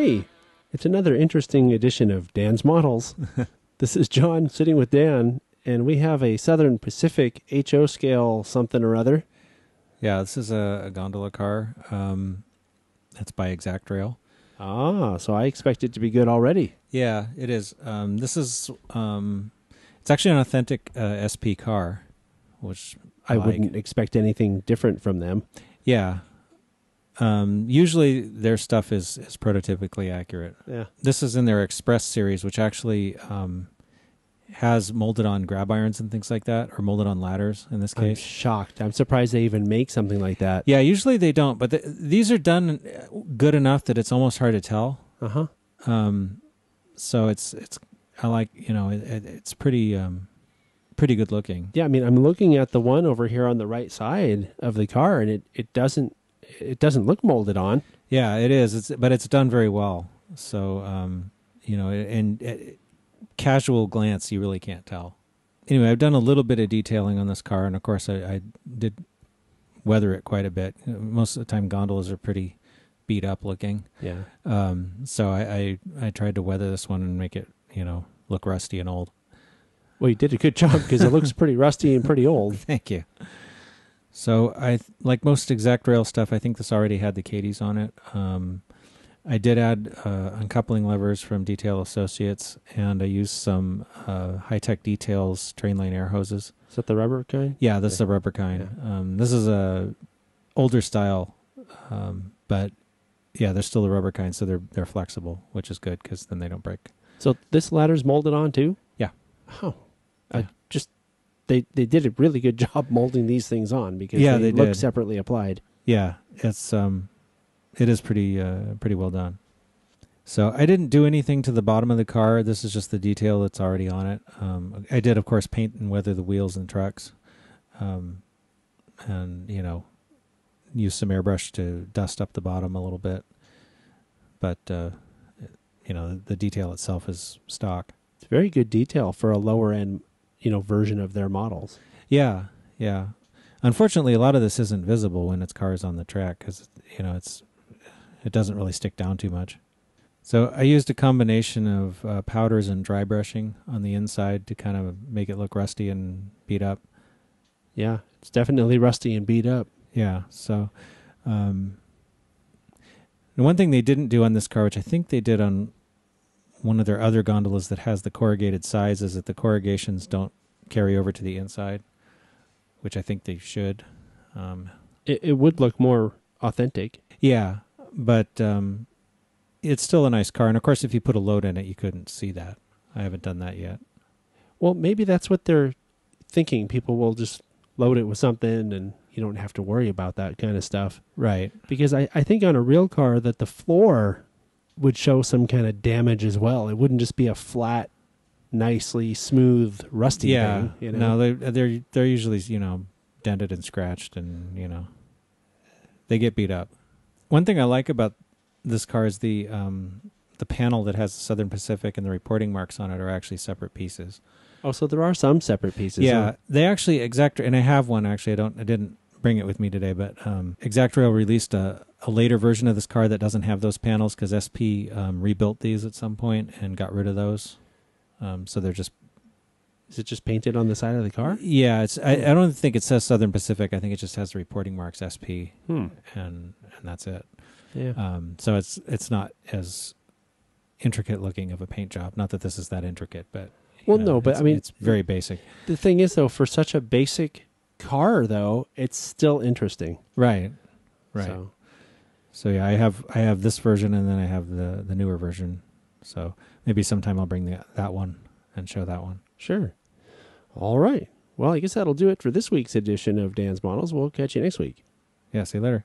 Hey, it's another interesting edition of Dan's Models. This is John sitting with Dan, and we have a Southern Pacific HO Scale something or other. Yeah, this is a gondola car. That's by ExactRail. Ah, so I expect it to be good already. Yeah, it is. This is, it's actually an authentic SP car, which I wouldn't expect anything different from them. Yeah. Usually their stuff is prototypically accurate. Yeah. This is in their Express series, which actually has molded on grab irons and things like that, or molded on ladders in this case. I'm shocked. I'm surprised they even make something like that. Yeah, usually they don't, but these are done good enough that it's almost hard to tell. Uh-huh. So it's I like, you know, it's pretty pretty good looking. Yeah, I mean, I'm looking at the one over here on the right side of the car, and it doesn't look molded on. Yeah, it is. But it's done very well. So, you know, and casual glance, you really can't tell. Anyway, I've done a little bit of detailing on this car, and of course I did weather it quite a bit. Most of the time gondolas are pretty beat up looking. Yeah. So I tried to weather this one and make it, you know, look rusty and old. Well, you did a good job because it looks pretty rusty and pretty old. Thank you. So like most ExactRail stuff, I think this already had the KDs on it. I did add uncoupling levers from Detail Associates, and I used some high tech details train line air hoses. Is that the rubber kind? Yeah, this is the rubber kind. Yeah. This is a older style, but yeah, they're still the rubber kind, so they're flexible, which is good because then they don't break. So this ladder's molded on too? Yeah. Oh, yeah. They did a really good job molding these things on because yeah, they look separately applied. Yeah, it is pretty well done. So I didn't do anything to the bottom of the car. This is just the detail that's already on it. I did, of course, paint and weather the wheels and trucks, and you know, use some airbrush to dust up the bottom a little bit. But you know, the detail itself is stock. It's very good detail for a lower end, you know, version of their models. Yeah, yeah. Unfortunately, a lot of this isn't visible when it's cars on the track because, you know, it doesn't really stick down too much. So I used a combination of powders and dry brushing on the inside to kind of make it look rusty and beat up. Yeah, it's definitely rusty and beat up. Yeah, so and one thing they didn't do on this car, which I think they did on one of their other gondolas that has the corrugated sides, is that the corrugations don't carry over to the inside, which I think they should. It would look more authentic. Yeah, but it's still a nice car. And, of course, if you put a load in it, you couldn't see that. I haven't done that yet. Well, maybe that's what they're thinking. People will just load it with something, and you don't have to worry about that kind of stuff. Right. Because I think on a real car that the floor would show some kind of damage as well. It wouldn't just be a flat, nicely smooth, rusty thing. You know? No, they're usually, you know, dented and scratched, and you know, they get beat up. One thing I like about this car is the panel that has the Southern Pacific and the reporting marks on it are actually separate pieces. Oh, so there are some separate pieces. Yeah, huh? They actually ExactRail, and I have one actually. I didn't bring it with me today, but ExactRail released a later version of this car that doesn't have those panels because SP rebuilt these at some point and got rid of those. So they're just... Is it just painted on the side of the car? Yeah, I don't think it says Southern Pacific. I think it just has the reporting marks SP, and that's it. Yeah. So it's not as intricate looking of a paint job. Not that this is that intricate, but... Well, no, but I mean... It's very basic. The thing is, though, for such a basic car, though, it's still interesting. Right, right. So yeah, I have this version, and then I have the newer version. So maybe sometime I'll bring that one and show that one. Sure. All right. Well, I guess that'll do it for this week's edition of Dan's Models. We'll catch you next week. Yeah, see you later.